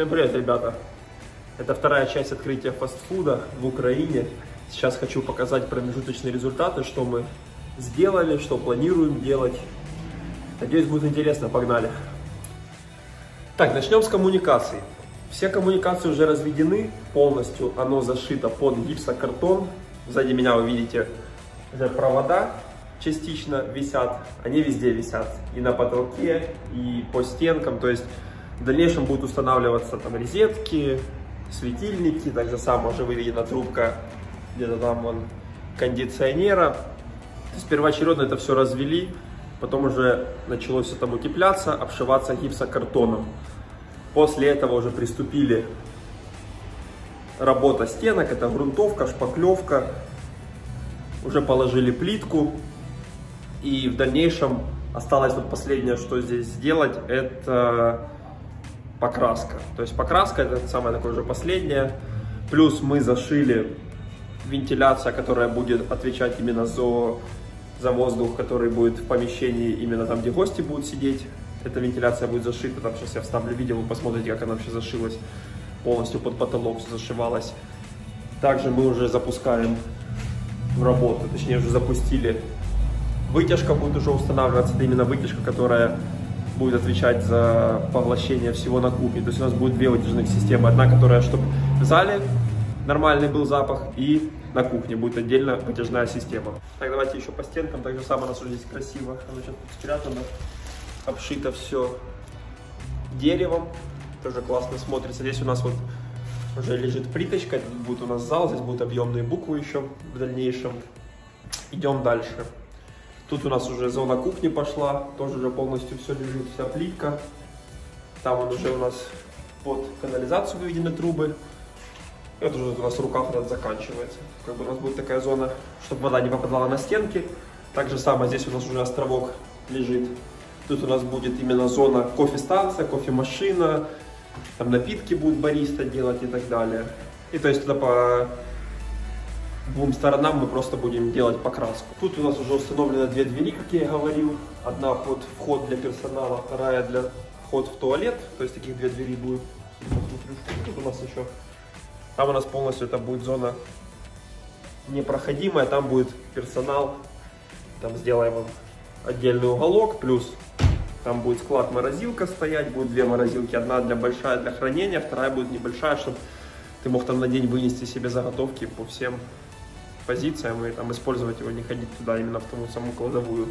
Всем привет, ребята! Это вторая часть открытия фастфуда в Украине. Сейчас хочу показать промежуточные результаты, что мы сделали, что планируем делать. Надеюсь, будет интересно. Погнали! Так, начнем с коммуникаций. Все коммуникации уже разведены полностью. Оно зашито под гипсокартон. Сзади меня вы видите провода частично висят. Они везде висят. И на потолке, и по стенкам. То есть в дальнейшем будут устанавливаться там розетки, светильники, так же самое уже выведена трубка где-то там вон, кондиционера. То есть первоочередно это все развели, потом уже началось там утепляться, обшиваться гипсокартоном. После этого уже приступили работа стенок, это грунтовка, шпаклевка. Уже положили плитку и в дальнейшем осталось вот последнее, что здесь сделать, это покраска. То есть покраска это самое такое же последнее. Плюс мы зашили вентиляция, которая будет отвечать именно за воздух, который будет в помещении, именно там, где гости будут сидеть. Эта вентиляция будет зашита. Там сейчас я вставлю видео, вы посмотрите, как она вообще зашилась. Полностью под потолок зашивалась. Также мы уже запускаем в работу, точнее уже запустили. Вытяжка будет уже устанавливаться. Это именно вытяжка, которая будет отвечать за поглощение всего на кухне. То есть у нас будет две вытяжных системы. Одна, которая, чтобы в зале нормальный был запах, и на кухне будет отдельно вытяжная система. Так, давайте еще по стенкам. Так же самое у нас уже здесь красиво. Оно сейчас спрятано, обшито все деревом. Тоже классно смотрится. Здесь у нас вот уже лежит плиточка. Тут будет у нас зал, здесь будут объемные буквы еще в дальнейшем. Идем дальше. Тут у нас уже зона кухни пошла, тоже уже полностью все лежит, вся плитка. Там он уже у нас под канализацию выведены трубы. И вот уже у нас рукав этот заканчивается. Как бы у нас будет такая зона, чтобы вода не попадала на стенки. Так же самое здесь у нас уже островок лежит. Тут у нас будет именно зона кофе-станция, кофемашина. Там напитки будут бариста делать и так далее. И то есть туда по двум сторонам мы просто будем делать покраску. Тут у нас уже установлены две двери, как я и говорил. Одна под вход для персонала, вторая для вход в туалет. То есть таких две двери будет. Тут у нас еще. Там у нас полностью это будет зона непроходимая. Там будет персонал. Там сделаем отдельный уголок. Плюс там будет склад-морозилка стоять. Будут две морозилки. Одна большая для хранения, вторая будет небольшая, чтобы ты мог там на день вынести себе заготовки по всем позициям и там использовать его, не ходить туда именно в ту саму кладовую.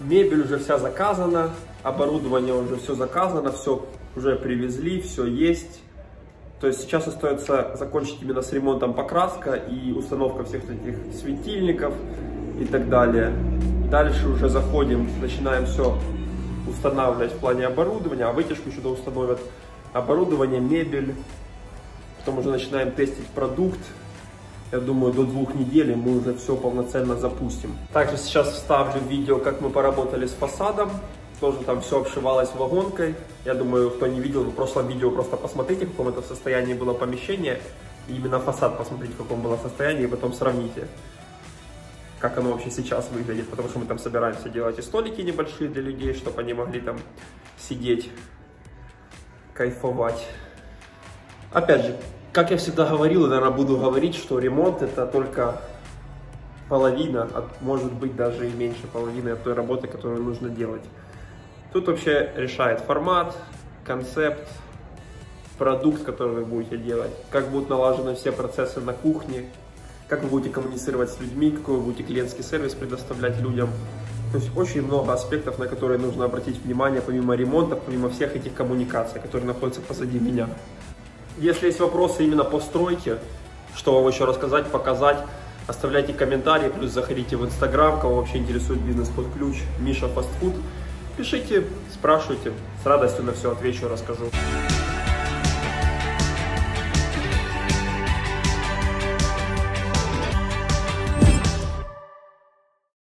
Мебель уже вся заказана, оборудование уже все заказано, все уже привезли, все есть. То есть сейчас остается закончить именно с ремонтом покраска и установка всех этих светильников и так далее. Дальше уже заходим, начинаем все устанавливать в плане оборудования, а вытяжку сюда установят оборудование, мебель. Потом уже начинаем тестить продукт. Я думаю, до 2 недель мы уже все полноценно запустим. Также сейчас вставлю видео, как мы поработали с фасадом. Тоже там все обшивалось вагонкой. Я думаю, кто не видел, в прошлом видео просто посмотрите, в каком это состоянии было помещение. И именно фасад посмотрите, в каком было состоянии, и потом сравните, как оно вообще сейчас выглядит. Потому что мы там собираемся делать и столики небольшие для людей, чтобы они могли там сидеть, кайфовать. Опять же, как я всегда говорил, и, наверное, буду говорить, что ремонт это только половина, может быть даже и меньше половины от той работы, которую нужно делать. Тут вообще решает формат, концепт, продукт, который вы будете делать, как будут налажены все процессы на кухне, как вы будете коммуницировать с людьми, какой вы будете клиентский сервис предоставлять людям. То есть очень много аспектов, на которые нужно обратить внимание, помимо ремонта, помимо всех этих коммуникаций, которые находятся позади меня. Если есть вопросы именно по стройке, что вам еще рассказать, показать, оставляйте комментарии, плюс заходите в Инстаграм, кого вообще интересует бизнес под ключ, Misha Fast Food, пишите, спрашивайте, с радостью на все отвечу, расскажу.